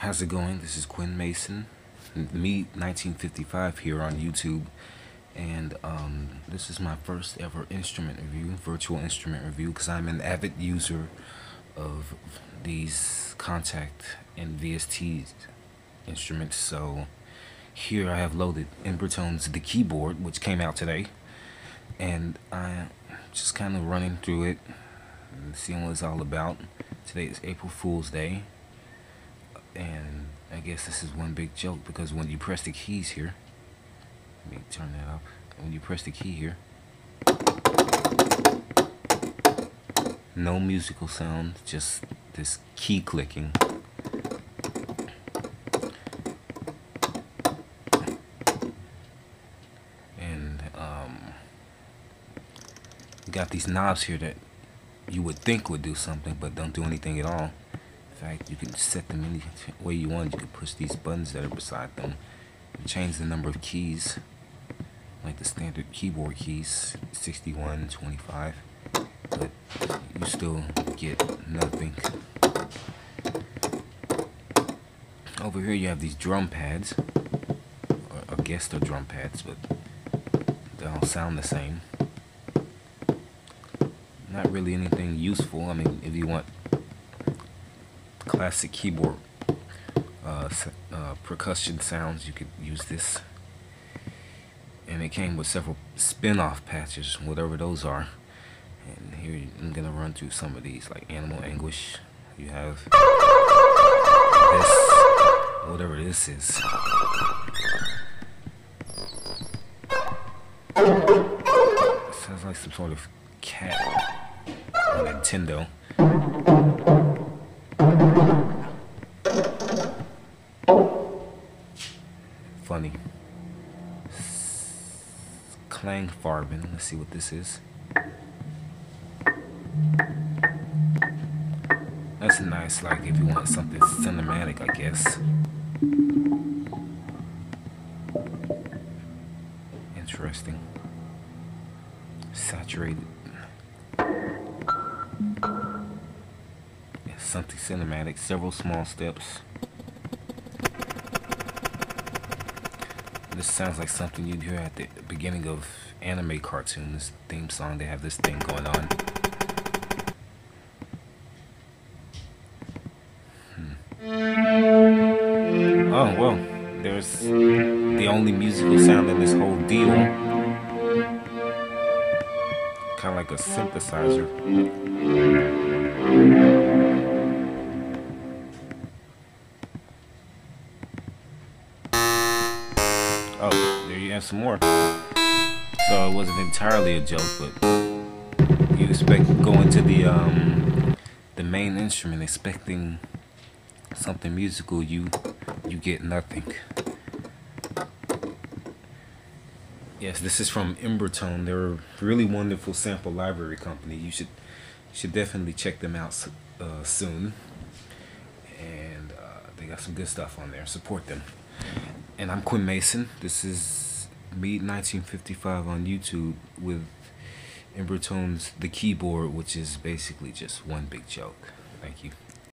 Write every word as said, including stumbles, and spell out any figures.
How's it going? This is Quinn Mason, Me nineteen fifty-five here on YouTube, and um, this is my first ever instrument review, virtual instrument review, because I'm an avid user of these Kontakt and V S T instruments. So here I have loaded Embertone's The Keyboard, which came out today, and I'm just kind of running through it and seeing what it's all about. Today is April Fool's Day. And I guess this is one big joke, because when you press the keys here, let me turn that up. When you press the key here, no musical sound, just this key clicking. And um, you got these knobs here that you would think would do something, but don't do anything at all. In fact, you can set them any way you want. You can push these buttons that are beside them. You change the number of keys, like the standard keyboard keys, sixty-one, twenty-five, but you still get nothing. Over here you have these drum pads, or I guess they're drum pads, but they all sound the same. Not really anything useful. I mean, if you want classic keyboard uh, uh, percussion sounds, you could use this. And it came with several spin-off patches, whatever those are. And here I'm gonna run through some of these, like Animal Anguish. You have this, whatever this is. It sounds like some sort of cat on Nintendo. Funny. Clang Farben. Let's see what this is. That's nice, like if you want something cinematic, I guess. Interesting. Saturated. It's something cinematic. Several small steps. This sounds like something you'd hear at the beginning of anime cartoons. Theme song, they have this thing going on. Hmm. Oh, well, there's the only musical sound in this whole deal. Kind of like a synthesizer. Oh, there you have some more. So it wasn't entirely a joke, but you expect going to the um, the main instrument expecting something musical, you you get nothing. Yes, this is from Embertone. They're a really wonderful sample library company. You should you should definitely check them out uh, soon. And uh, they got some good stuff on there. Support them. And I'm Quinn Mason. This is Me nineteen fifty-five on YouTube with Embertone's The Keyboard, which is basically just one big joke. Thank you.